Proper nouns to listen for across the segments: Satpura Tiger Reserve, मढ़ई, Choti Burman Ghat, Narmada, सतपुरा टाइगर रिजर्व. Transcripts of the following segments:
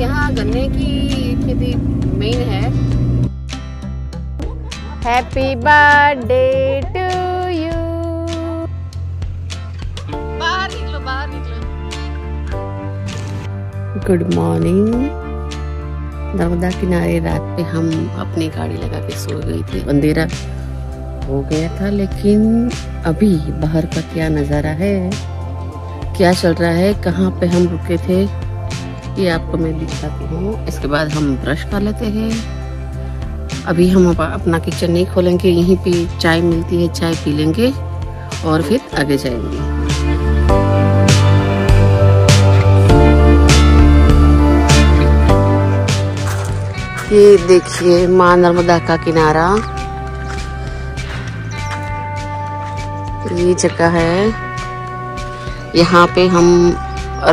यहाँ गन्ने की खेती मेन है। Happy birthday to you. बाहर निकलो, बाहर निकलो। Good morning. नर्मदा किनारे रात पे हम अपनी गाड़ी लगा के सो गई थी। अंधेरा हो गया था, लेकिन अभी बाहर का क्या नज़ारा है, क्या चल रहा है, कहाँ पे हम रुके थे, ये आपको मैं दिखाती हूँ। इसके बाद हम ब्रश कर लेते हैं। अभी हम अपना किचन नहीं खोलेंगे, यहीं पे चाय मिलती है, चाय पी लेंगे और फिर आगे जाएंगे। ये देखिए माँ नर्मदा का किनारा, ये जगह है, यहाँ पे हम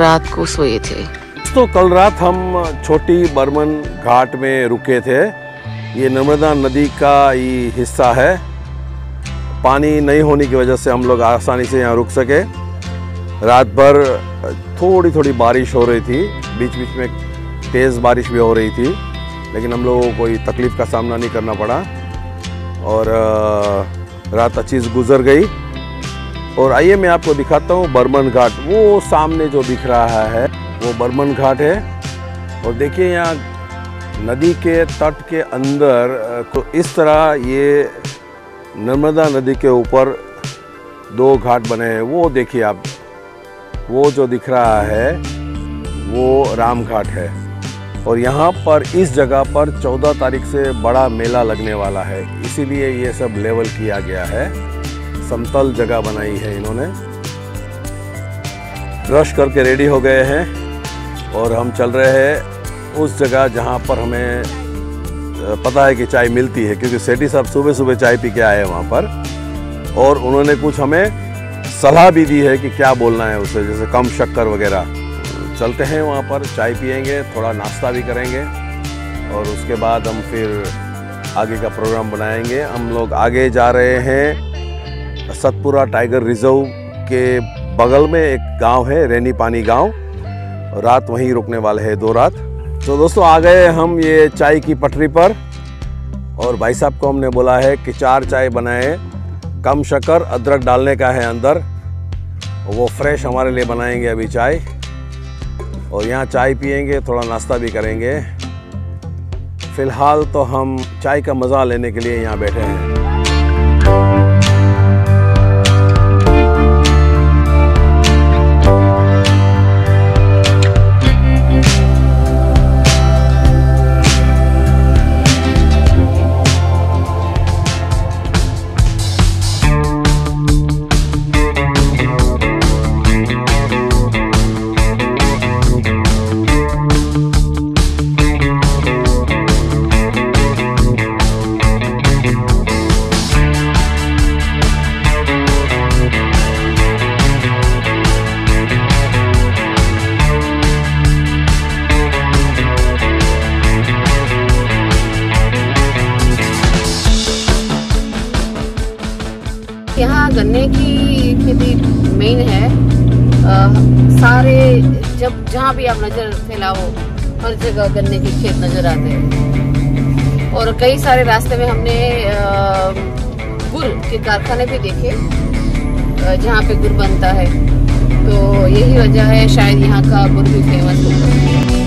रात को सोए थे। तो कल रात हम छोटी बर्मन घाट में रुके थे। ये नर्मदा नदी का ये हिस्सा है। पानी नहीं होने की वजह से हम लोग आसानी से यहाँ रुक सके। रात भर थोड़ी थोड़ी बारिश हो रही थी, बीच बीच में तेज़ बारिश भी हो रही थी, लेकिन हम लोगों को कोई तकलीफ़ का सामना नहीं करना पड़ा और रात अच्छी से गुजर गई। और आइए मैं आपको दिखाता हूँ बर्मन घाट। वो सामने जो दिख रहा है वो बर्मन घाट है। और देखिए यहाँ नदी के तट के अंदर को इस तरह ये नर्मदा नदी के ऊपर दो घाट बने हैं। वो देखिए आप, वो जो दिख रहा है वो राम घाट है। और यहाँ पर इस जगह पर 14 तारीख से बड़ा मेला लगने वाला है, इसीलिए ये सब लेवल किया गया है, समतल जगह बनाई है इन्होंने। ब्रश करके रेडी हो गए हैं और हम चल रहे हैं उस जगह जहाँ पर हमें पता है कि चाय मिलती है, क्योंकि सेठी साहब सुबह सुबह चाय पी के आए हैं वहाँ पर। और उन्होंने कुछ हमें सलाह भी दी है कि क्या बोलना है उसे, जैसे कम शक्कर वगैरह। चलते हैं वहाँ पर, चाय पियेंगे, थोड़ा नाश्ता भी करेंगे और उसके बाद हम फिर आगे का प्रोग्राम बनाएंगे। हम लोग आगे जा रहे हैं। सतपुरा टाइगर रिजर्व के बगल में एक गांव है, रेनी पानी गांव। रात वहीं रुकने वाले हैं, 2 रात। तो दोस्तों आ गए हम ये चाय की पटरी पर। और भाई साहब को हमने बोला है कि 4 चाय बनाए, कम शक्कर, अदरक डालने का है अंदर। वो फ्रेश हमारे लिए बनाएंगे अभी चाय। और यहाँ चाय पियेंगे, थोड़ा नाश्ता भी करेंगे। फिलहाल तो हम चाय का मज़ा लेने के लिए यहाँ बैठे हैं। यहाँ गन्ने की खेती मेन है। सारे जब जहाँ भी आप नज़र फैलाओ हर जगह गन्ने के खेत नज़र आते हैं। और कई सारे रास्ते में हमने गुड़ के कारखाने भी देखे, जहाँ पे गुड़ बनता है। तो यही वजह है शायद यहाँ का गुड़ भी फेमस है।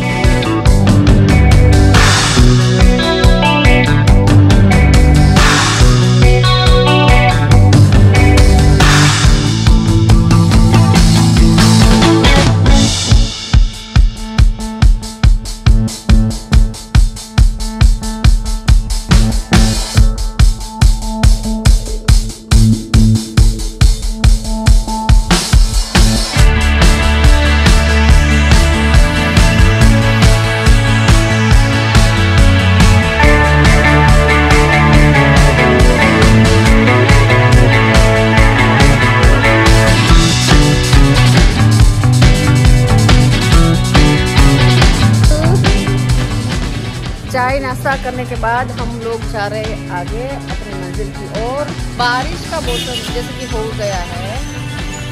चाय नाश्ता करने के बाद हम लोग जा रहे आगे अपने मंजिल की ओर। बारिश का मौसम जैसे कि हो गया है,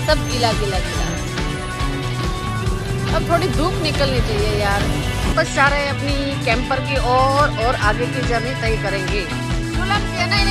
सब गीला गीला गीला। अब थोड़ी धूप निकलनी चाहिए यार। बस जा रहे हैं अपनी कैंपर की और आगे की जर्नी तय करेंगे। नहीं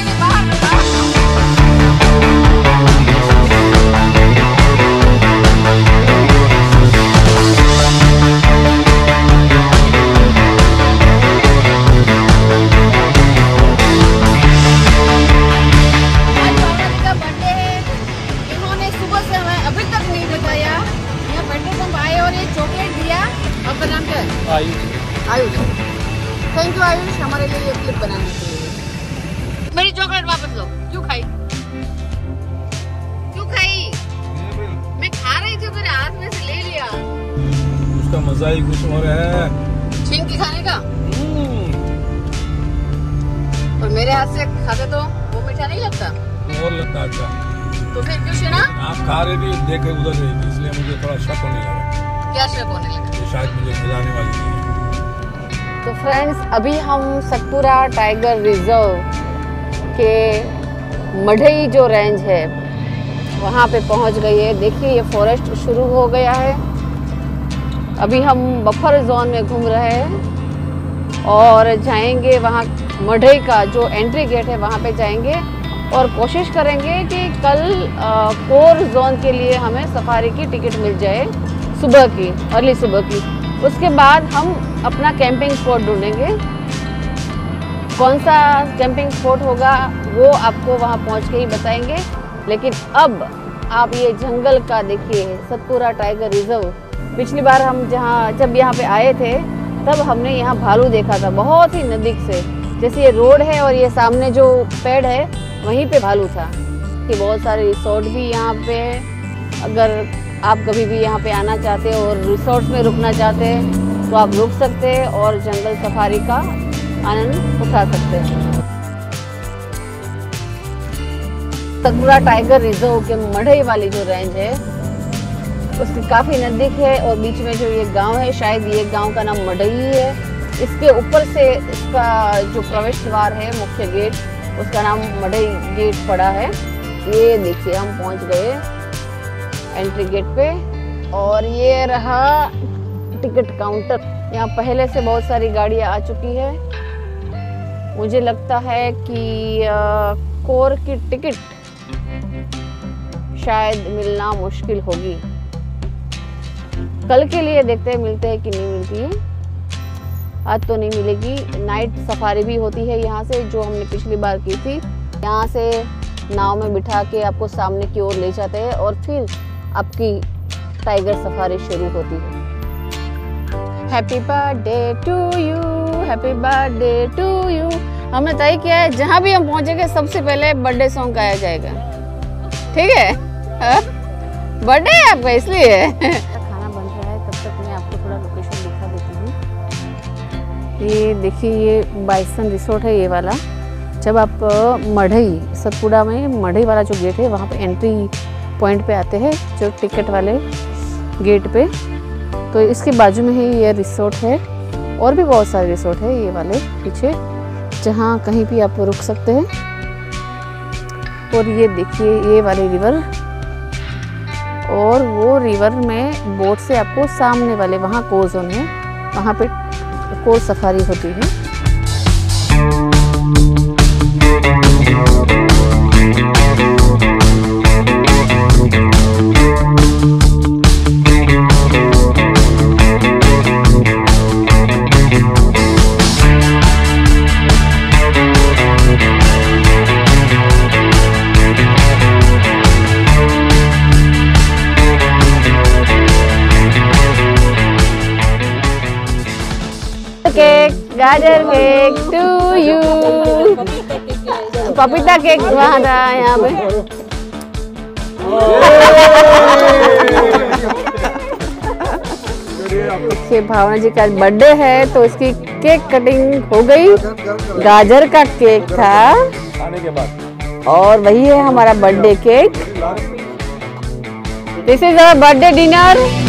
मजा ही कुछ और है छिंकी खाने का। और मेरे हाथ से खाते तो वो मीठा नहीं लगता, और लगता अच्छा। तो फिर क्यों शना आप खा रहे भी देख रहे उधर रहे, इसलिए मुझे थोड़ा शक होने लगा। क्या शक होने लगा? तो शायद मुझे खिलाने वाली थी। तो फ्रेंड्स अभी हम सतपुरा टाइगर रिजर्व के मढ़ई जो रेंज है वहाँ पे पहुँच गई है। देखिए ये फॉरेस्ट शुरू हो गया है। अभी हम बफर जोन में घूम रहे हैं और जाएंगे वहाँ मढ़ई का जो एंट्री गेट है वहाँ पे जाएंगे और कोशिश करेंगे कि कल कोर जोन के लिए हमें सफारी की टिकट मिल जाए सुबह की, अर्ली सुबह की। उसके बाद हम अपना कैंपिंग स्पॉट ढूंढेंगे। कौन सा कैंपिंग स्पॉट होगा वो आपको वहाँ पहुँच के ही बताएंगे। लेकिन अब आप ये जंगल का देखिए, सतपुरा टाइगर रिजर्व। पिछली बार हम जब यहाँ पे आए थे तब हमने यहाँ भालू देखा था बहुत ही नज़दीक से। जैसे ये रोड है और ये सामने जो पेड़ है वहीं पे भालू था। कि बहुत सारे रिसोर्ट भी यहाँ पे हैं। अगर आप कभी भी यहाँ पे आना चाहते हो और रिसोर्ट में रुकना चाहते हैं तो आप रुक सकते हैं और जंगल सफारी का आनंद उठा सकते हैं। सतपुरा टाइगर रिजर्व के मढ़ई वाली जो रेंज है उसके काफ़ी नज़दीक है और बीच में जो ये गांव है, शायद ये गांव का नाम मढ़ई है। इसके ऊपर से इसका जो प्रवेश द्वार है, मुख्य गेट, उसका नाम मढ़ई गेट पड़ा है। ये देखिए हम पहुंच गए एंट्री गेट पे और ये रहा टिकट काउंटर। यहाँ पहले से बहुत सारी गाड़ियाँ आ चुकी है। मुझे लगता है कि कोर की टिकट शायद मिलना मुश्किल होगी। कल के लिए देखते हैं मिलते हैं कि नहीं मिलती। आज तो नहीं मिलेगी। नाइट सफारी भी होती है यहाँ से, जो हमने पिछली बार की थी। यहाँ से नाव में बिठा के आपको सामने की ओर ले जाते हैं और फिर आपकी टाइगर सफारी शुरू होती है। Happy birthday to you, happy birthday to you. हमने तय किया है जहाँ भी हम पहुँचेंगे सबसे पहले बर्थडे सॉन्ग गाया जाएगा, ठीक है? बर्थडे है आपका इसलिए। ये देखिए ये बाइसन रिसोर्ट है ये वाला। जब आप मढ़ई सतपुड़ा में मढ़ई वाला जो गेट है वहाँ पे एंट्री पॉइंट पे आते हैं, जो टिकट वाले गेट पे, तो इसके बाजू में ही ये रिसोर्ट है। और भी बहुत सारे रिसोर्ट है ये वाले पीछे, जहाँ कहीं भी आप रुक सकते हैं। और ये देखिए ये वाली रिवर, और वो रिवर में बोट से आपको सामने वाले वहाँ कोर जोन है वहाँ पे कोर सफारी होती है। गाजर केक टू यू, पपीता केक वहाँ था यहाँ पे। देखिए भावना जी का बर्थडे है तो इसकी केक कटिंग हो गई। गाजर का केक था खाने के बाद, और वही है हमारा birthday cake. This is our birthday dinner.